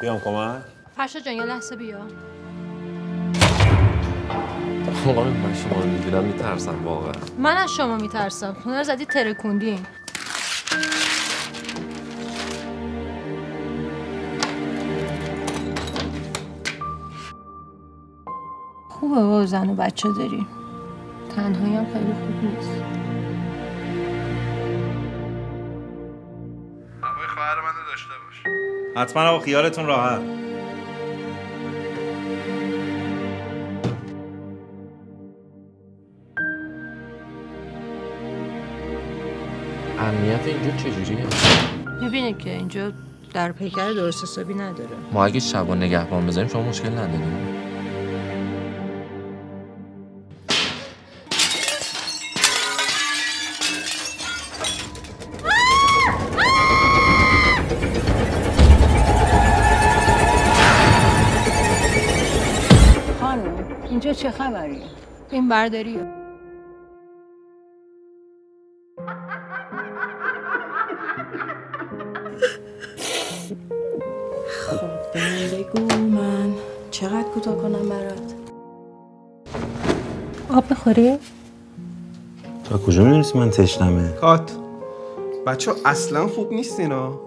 بیام کمک؟ فرشا جان یه لحظه بیا. خب من شما رو می‌بینم میترسم واقعا. من از شما میترسم. خونه رو زدی ترکوندین. خوبه با زن و بچه داری. تنهایی هم خیلی خوب نیست. هوای خواهر منو داشته باش. حتما هوا خیالتون راحت. امنیت اینجا چجوریه؟ ببینید که اینجا در پیکر درست حسابی نداره. ما اگه شبا نگهبان بذاریم شما مشکل نداریم. اینجا چه خبریه؟ این برداریه. خب بگو من چقدر کوتاه کنم برات؟ آب بخوری؟ تا کجا می‌رسی من تشنمه؟ کات بچه اصلا خوب نیست اینا.